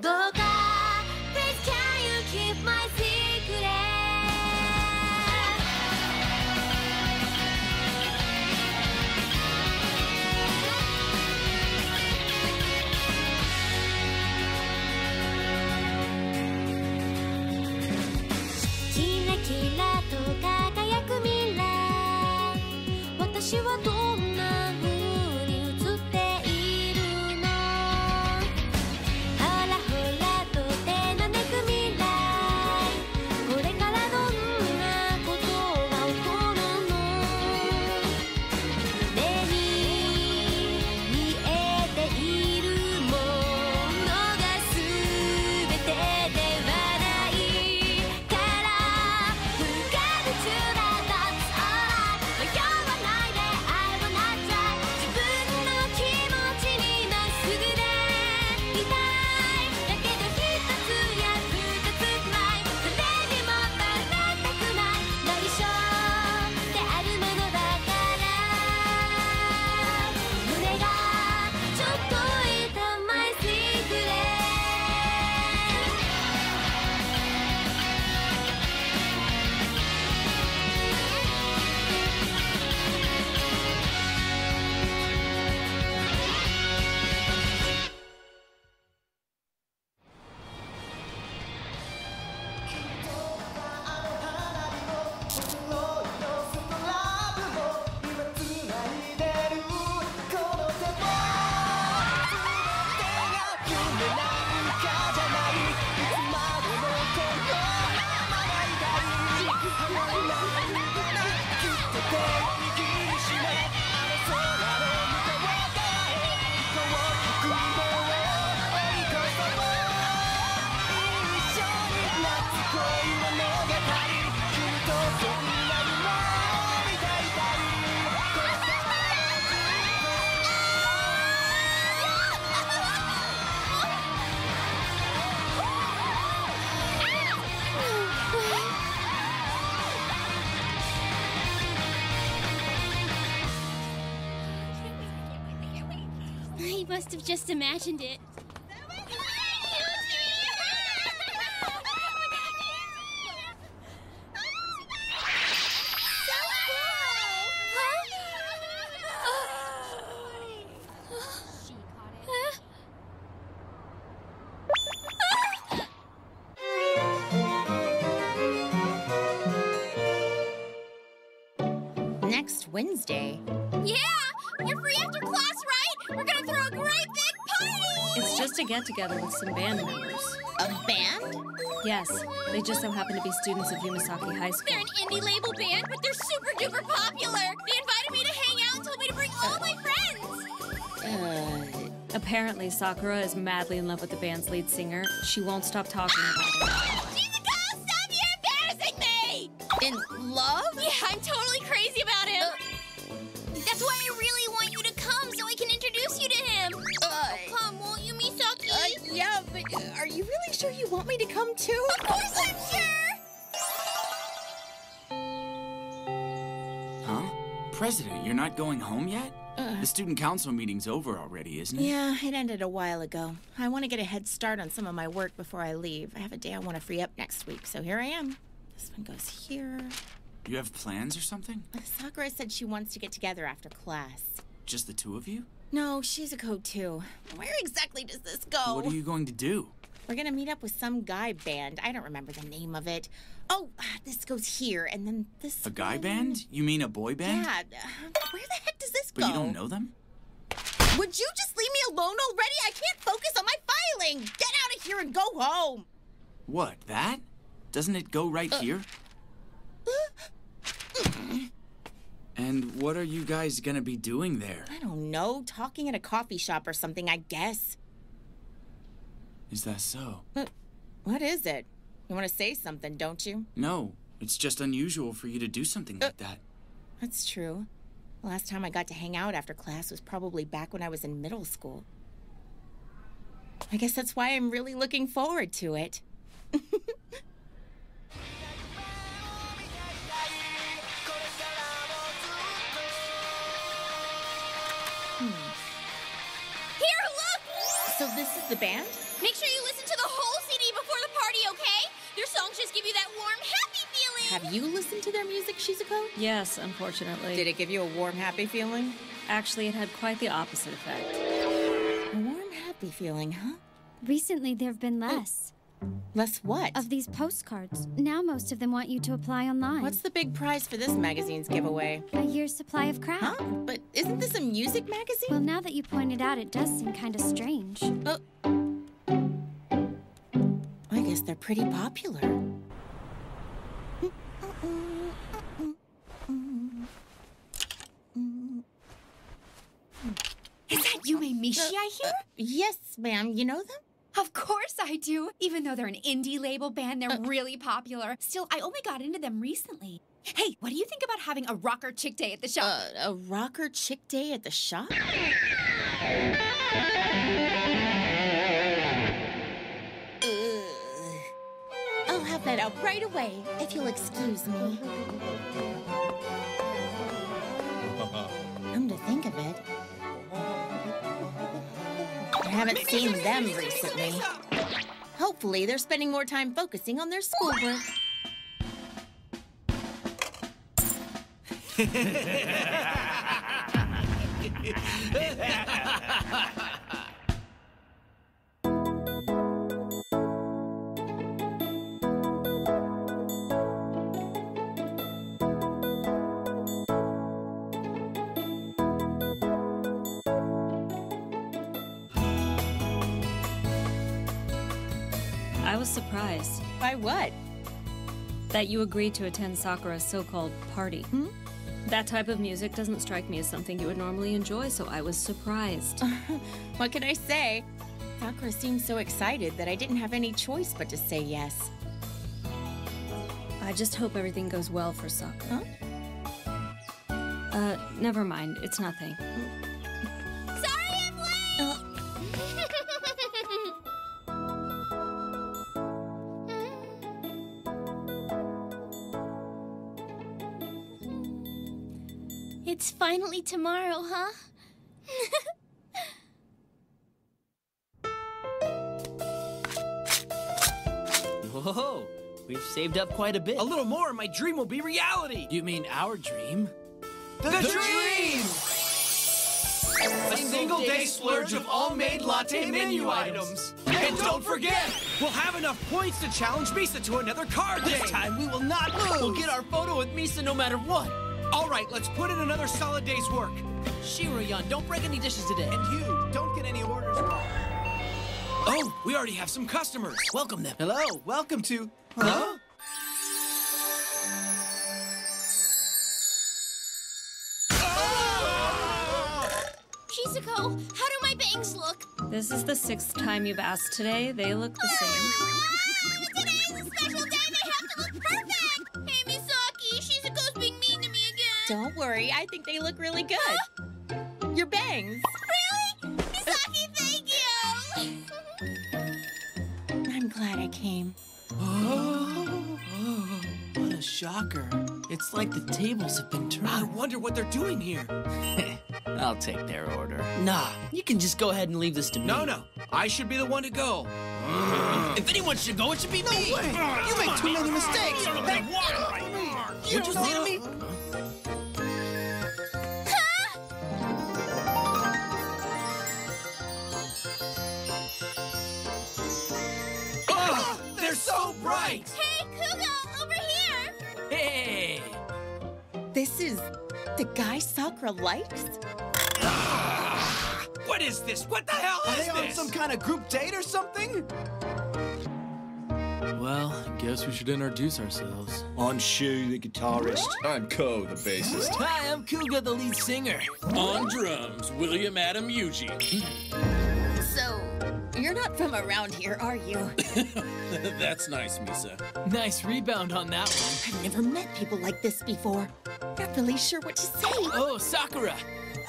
Please can you keep my secret? キラキラと輝く未来。私はどう Must have just imagined it. Next Wednesday. Yeah! You're free after class, right? We're gonna throw a great big party! It's just a get-together with some band members. A band? Yes. They just so happen to be students of Yumasaki High School. They're an indie label band, but they're super-duper popular! They invited me to hang out and told me to bring all my friends! Apparently, Sakura is madly in love with the band's lead singer. She won't stop talking about it. Shizuko, stop! You're embarrassing me! In love? Yeah, I'm totally crazy about him! That's why I really want you to come, so I can introduce you to him! Come, won't you, Misaki? Yeah, but are you really sure you want me to come, too? Of course I'm sure! Huh? President, you're not going home yet? The student council meeting's over already, isn't it? Yeah, it ended a while ago. I want to get a head start on some of my work before I leave. I have a day I want to free up next week, so here I am. This one goes here. You have plans or something? Sakura said she wants to get together after class. Just the two of you? No, Shizuko too. Where exactly does this go? What are you going to do? We're gonna meet up with some guy band. I don't remember the name of it. Oh, this goes here, and then this. A guy band? You mean a boy band? Yeah. Where the heck does this go? But you don't know them? Would you just leave me alone already? I can't focus on my filing! Get out of here and go home! What, that? Doesn't it go right here? And what are you guys gonna be doing there? I don't know. Talking at a coffee shop or something, I guess. Is that so? What is it? You want to say something, don't you? No. It's just unusual for you to do something like that. That's true. Last time I got to hang out after class was probably back when I was in middle school. I guess that's why I'm really looking forward to it. Here, look! So this This is the band? Make sure you listen to the whole CD before the party, okay? Their songs just give you that warm, happy feeling. Have you listened to their music, Shizuko? Yes, unfortunately. Did it give you a warm, happy feeling? Actually, it had quite the opposite effect. A warm, happy feeling, huh? Recently, there have been less. Less what? Of these postcards. Now most of them want you to apply online. What's the big prize for this magazine's giveaway? A year's supply of crap. Huh? But isn't this a music magazine? Well, now that you pointed out, it does seem kind of strange. Well, I guess they're pretty popular. Is that UxMishi I hear? Yes, ma'am. You know them? Of course I do. Even though they're an indie label band, they're really popular. Still, I only got into them recently. Hey, what do you think about having a rocker chick day at the shop? A rocker chick day at the shop? I'll have that out right away, if you'll excuse me. Come to think of it, I haven't seen them recently. Hopefully, they're spending more time focusing on their schoolwork. I was surprised. By what? That you agreed to attend Sakura's so-called party. Hmm? That type of music doesn't strike me as something you would normally enjoy, so I was surprised. What can I say? Sakura seemed so excited that I didn't have any choice but to say yes. I just hope everything goes well for Sakura. Huh? Never mind. It's nothing. It's finally tomorrow, huh? Whoa, we've saved up quite a bit. A little more, my dream will be reality. You mean our dream? The dream! A single day splurge of all made latte menu items. And don't forget, we'll have enough points to challenge Misa to another card game. This time we will not lose. We'll get our photo with Misa no matter what. All right, let's put in another solid day's work. Shirou-yan, don't break any dishes today. And you, don't get any orders. Oh, we already have some customers. Welcome them. Hello, welcome to... Huh? Shizuko, how do my bangs look? This is the 6th time you've asked today. They look the same. Don't worry, I think they look really good. Huh? Your bangs. Really? Misaki, thank you! I'm glad I came. Oh, what a shocker. It's like the tables have been turned. I wonder what they're doing here. I'll take their order. Nah, you can just go ahead and leave this to me. No, I should be the one to go. If anyone should go, it should be me! No way! You make too many mistakes! You just leave me? So bright! Hey, Kuuga, over here! Hey! This is the guy Sakura likes? What is this? What the hell is this? Are they on some kind of group date or something? Well, I guess we should introduce ourselves. I'm Shu, the guitarist. I'm Kou, the bassist. Hi, I'm Kuuga, the lead singer. On drums, William Adam Yuji. So... you're not from around here, are you? That's nice, Misa. Nice rebound on that one. I've never met people like this before. Not really sure what to say. Oh, Sakura,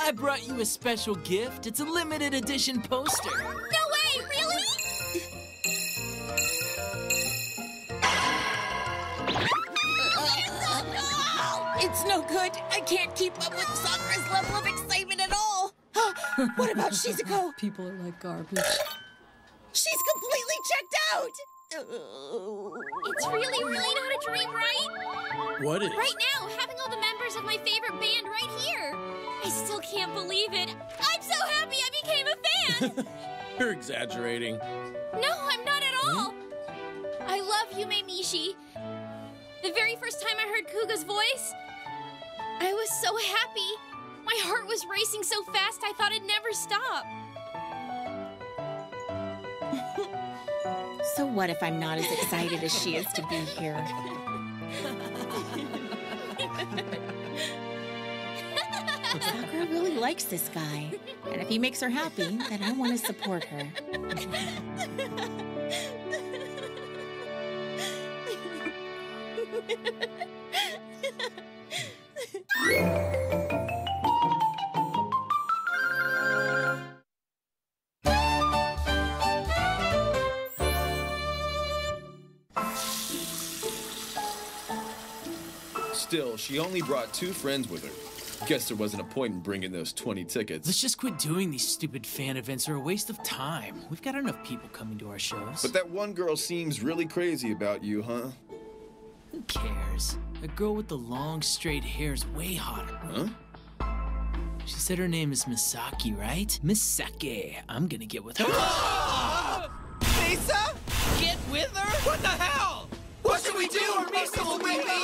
I brought you a special gift. It's a limited edition poster. No way, really? It's no good. I can't keep up with Sakura's level of excitement at all. What about Shizuko? People are like garbage. She's completely checked out! It's really not a dream, right? What is? Right now, having all the members of my favorite band right here. I still can't believe it. I'm so happy I became a fan! You're exaggerating. No, I'm not at all. I love UxMishi. The very first time I heard Kuuga's voice, I was so happy. My heart was racing so fast I thought it'd never stop. So what if I'm not as excited as she is to be here? Sakura really likes this guy, and if he makes her happy, then I want to support her. Still, she only brought 2 friends with her. Guess there wasn't a point in bringing those 20 tickets. Let's just quit doing these stupid fan events. They're a waste of time. We've got enough people coming to our shows. But that one girl seems really crazy about you, huh? Who cares? The girl with the long, straight hair is way hotter. Huh? She said her name is Misaki, right? Misaki. I'm gonna get with her. Misa? Get with her? What the hell? What should we do or Misa will wake up?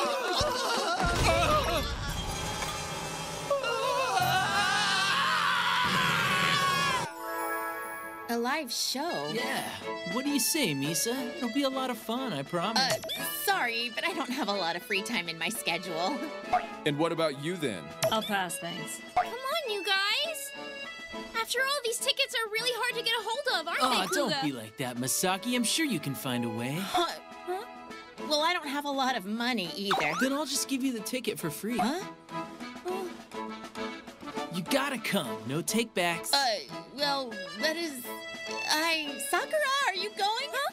A live show? Yeah. What do you say, Misa? It'll be a lot of fun, I promise. Sorry, but I don't have a lot of free time in my schedule. And what about you, then? I'll pass, thanks. Come on, you guys! After all, these tickets are really hard to get a hold of, aren't they, Kuuga? Don't be like that, Misaki. I'm sure you can find a way. Huh? Well, I don't have a lot of money, either. Then I'll just give you the ticket for free. Huh? You gotta come. No take-backs. Well, that is... Sakura, are you going, huh?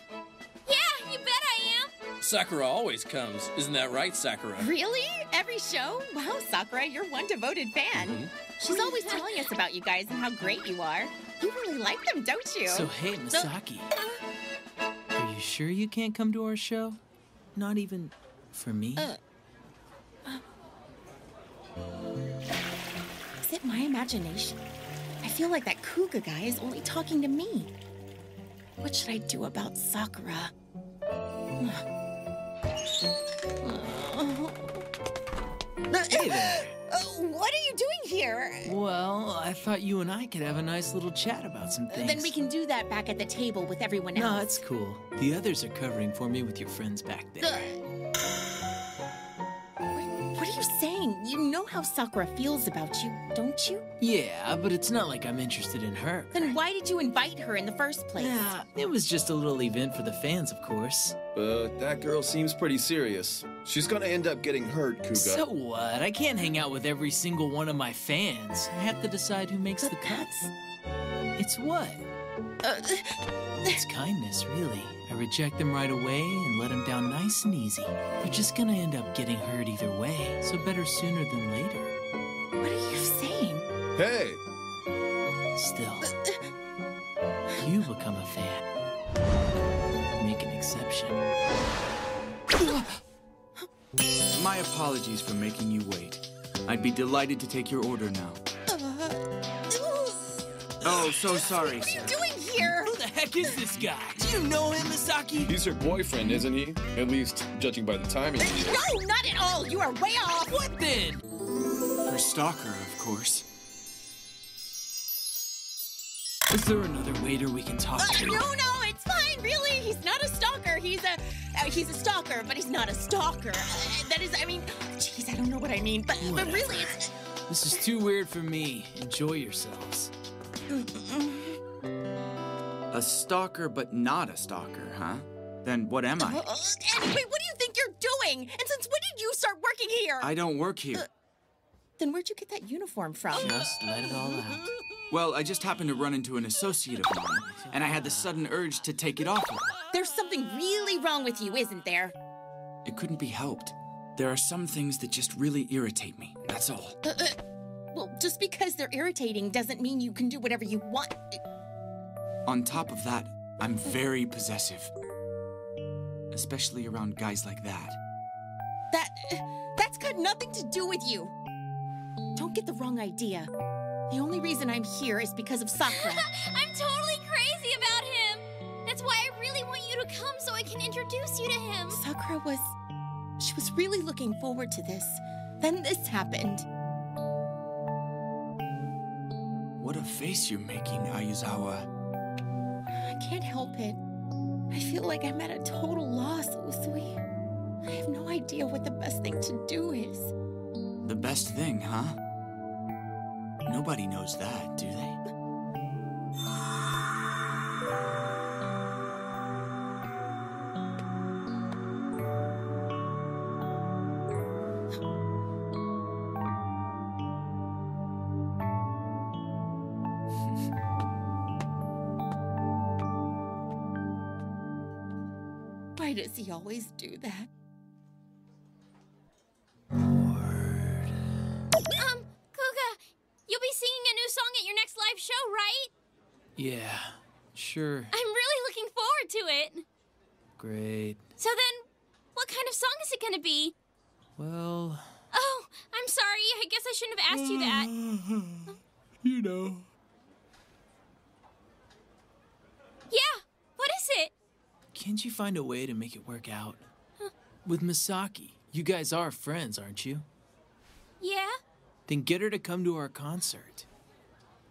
Yeah, you bet I am. Sakura always comes. Isn't that right, Sakura? Really? Every show? Wow, Sakura, you're one devoted fan. She's always telling us about you guys and how great you are. You really like them, don't you? So, hey, Misaki. Are you sure you can't come to our show? Not even for me? Is it my imagination? I feel like that Kuuga guy is only talking to me. What should I do about Sakura? Hey there. What are you doing here? Well, I thought you and I could have a nice little chat about some things. Then we can do that back at the table with everyone else. No, that's cool. The others are covering for me with your friends back there. What are you saying? You know how Sakura feels about you, don't you? Yeah, but it's not like I'm interested in her. Then why did you invite her in the first place? It was just a little event for the fans, of course. But that girl seems pretty serious. She's gonna end up getting hurt, Kuuga. So what? I can't hang out with every single one of my fans. I have to decide who makes the cuts. It's what? It's kindness, really. I reject them right away and let them down nice and easy. They're just gonna end up getting hurt either way, so better sooner than later. What are you saying? Hey! Still, you become a fan. Make an exception. My apologies for making you wait. I'd be delighted to take your order now. Oh, so sorry, sir. What are you doing here? Who the heck is this guy? Do you know him, Misaki? He's her boyfriend, isn't he? At least, judging by the timing. No, not at all! You are way off! What then? Her stalker, of course. Is there another waiter we can talk to? No, it's fine, really. He's not a stalker. He's a stalker, but he's not a stalker. That is, I mean, geez, I don't know what I mean, but really, it's... This is too weird for me. Enjoy yourselves. A stalker, but not a stalker, huh? Then what am I? Anyway, what do you think you're doing? And since when did you start working here? I don't work here. Then where'd you get that uniform from? Just let it all out. Well, I just happened to run into an associate of mine, and I had the sudden urge to take it off her. There's something really wrong with you, isn't there? It couldn't be helped. There are some things that just really irritate me, that's all. Well, just because they're irritating doesn't mean you can do whatever you want. On top of that, I'm very possessive. Especially around guys like that. That's got nothing to do with you. Don't get the wrong idea. The only reason I'm here is because of Sakura. I'm totally crazy about him. That's why I really want you to come so I can introduce you to him. Sakura was... she was really looking forward to this. Then this happened. What a face you're making, Ayuzawa. I can't help it. I feel like I'm at a total loss, Usui. I have no idea what the best thing to do is. The best thing, huh? Nobody knows that, do they? Why does he always do that? Kuuga, you'll be singing a new song at your next live show, right? Yeah, sure. I'm really looking forward to it. Great. So then, what kind of song is it gonna be? Well... oh, I'm sorry. I guess I shouldn't have asked you that. You know. Yeah, what is it? Can't you find a way to make it work out? Huh. With Misaki, you guys are friends, aren't you? Yeah. Then get her to come to our concert.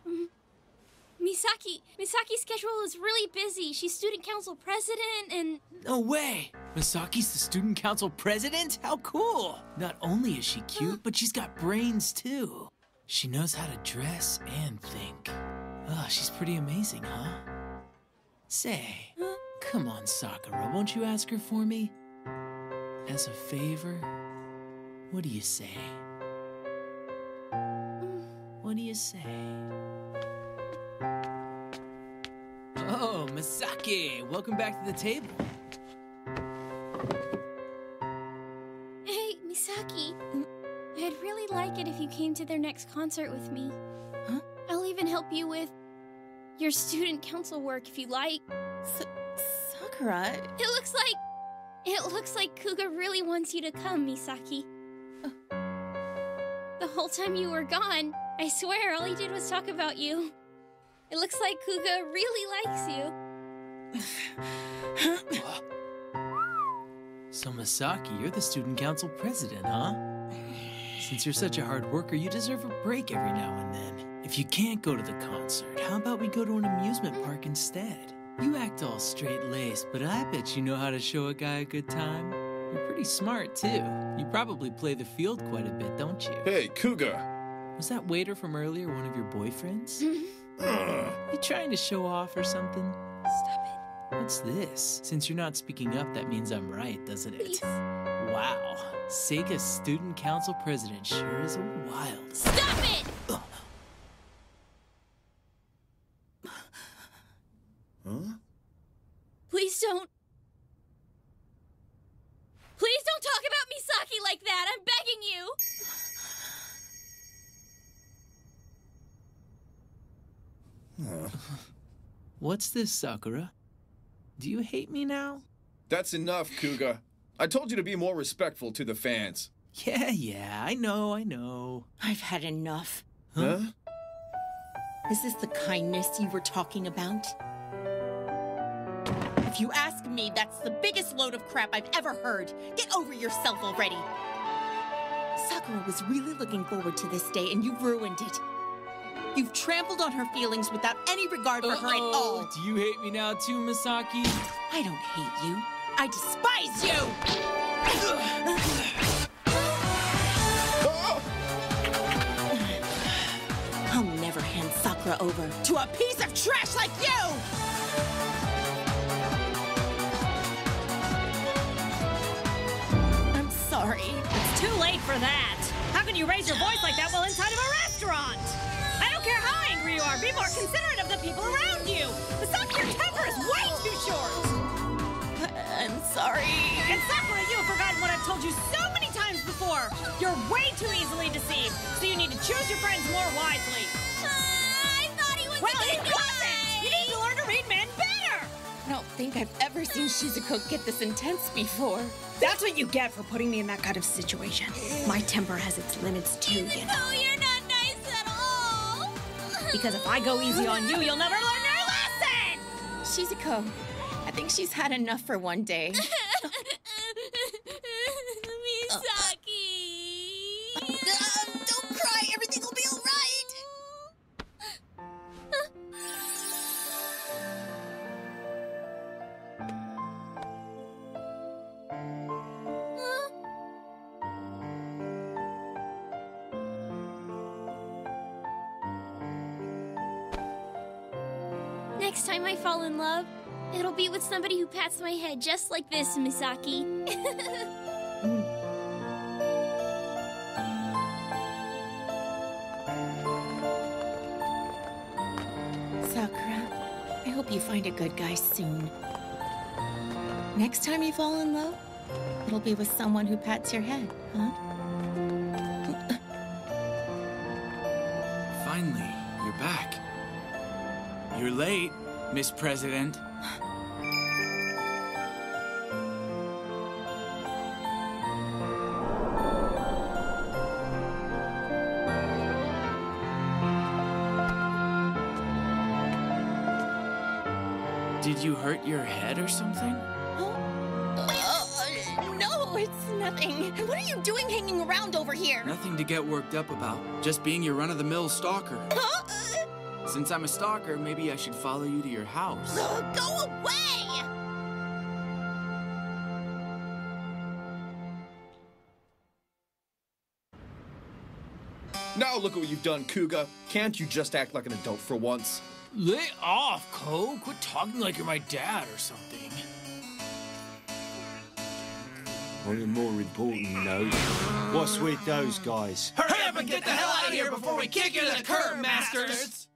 Misaki's schedule is really busy. She's student council president and... no way! Misaki's the student council president? How cool! Not only is she cute, but she's got brains too. She knows how to dress and think. Oh, she's pretty amazing, huh? Say... come on, Sakura, won't you ask her for me? As a favor? What do you say? What do you say? Oh, Misaki! Welcome back to the table. Hey, Misaki. I'd really like it if you came to their next concert with me. Huh? I'll even help you with your student council work if you like. Sakura? It looks like Kuuga really wants you to come, Misaki. The whole time you were gone, I swear all he did was talk about you. It looks like Kuuga really likes you. So Misaki, you're the student council president, huh? Since you're such a hard worker, you deserve a break every now and then. If you can't go to the concert, how about we go to an amusement park instead? You act all straight-laced, but I bet you know how to show a guy a good time. You're pretty smart, too. You probably play the field quite a bit, don't you? Hey, Kuuga! Was that waiter from earlier one of your boyfriends? You trying to show off or something? Stop it. What's this? Since you're not speaking up, that means I'm right, doesn't it? Please. Wow. Sega's student council president sure is wild. Stop it! Huh? Please don't talk about Misaki like that! I'm begging you! What's this, Sakura? Do you hate me now? That's enough, Kuuga. I told you to be more respectful to the fans. Yeah, I know. I've had enough. Huh? Is this the kindness you were talking about? If you ask me, that's the biggest load of crap I've ever heard. Get over yourself already. Sakura was really looking forward to this day, and you've ruined it. You've trampled on her feelings without any regard for her at all. Do you hate me now too, Misaki? I don't hate you. I despise you! I'll never hand Sakura over to a piece of trash like you! It's too late for that. How can you raise your voice like that while inside of a restaurant? I don't care how angry you are. Be more considerate of the people around you. Misaki, your temper is way too short. I'm sorry. And Sakura, you have forgotten what I've told you so many times before. You're way too easily deceived, so you need to choose your friends more wisely. I thought he was a good guy. You need to learn to read men better. I don't think I've ever seen Shizuko get this intense before. That's what you get for putting me in that kind of situation. My temper has its limits too, Shizuko, you know. You're not nice at all. Because if I go easy on you, you'll never learn your lesson! Shizuko, I think she's had enough for one day. Misaki! Don't cry, everything will be Next time I fall in love, it'll be with somebody who pats my head just like this, Misaki. Sakura, I hope you find a good guy soon. Next time you fall in love, it'll be with someone who pats your head, huh? Finally, you're back. You're late, Miss President. Did you hurt your head or something? No, it's nothing. What are you doing hanging around over here? Nothing to get worked up about. Just being your run-of-the-mill stalker. Since I'm a stalker, maybe I should follow you to your house. Go away! Now look at what you've done, Kuuga. Can't you just act like an adult for once? Lay off, Kou. Quit talking like you're my dad or something. Only more important, though. What's with those guys? Hurry up and get the hell out of here before we kick you to the curb, masters!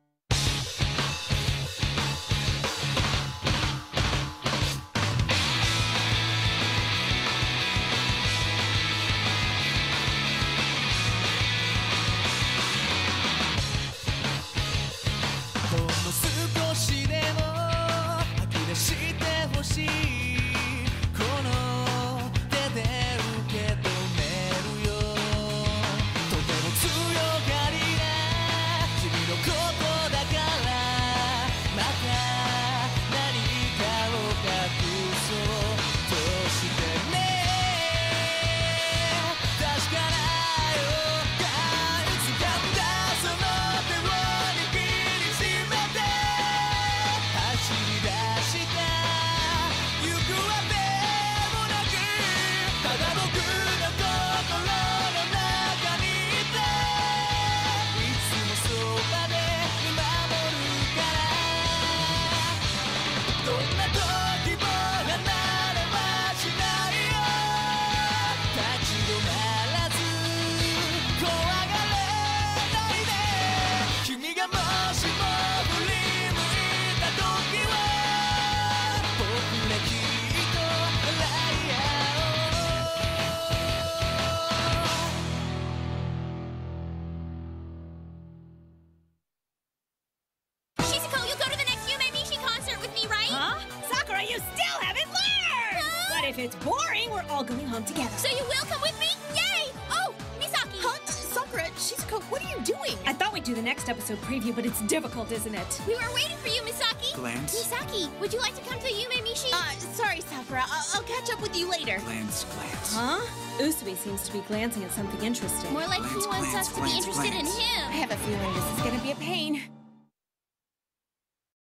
Episode preview, but it's difficult, isn't it? We were waiting for you, Misaki. Glance. Misaki, would you like to come to UxMishi? Sorry, Sakura. I'll catch up with you later. Glance, glance. Huh? Usui seems to be glancing at something interesting. More like glance, he wants us to be interested in him. I have a feeling this is gonna be a pain.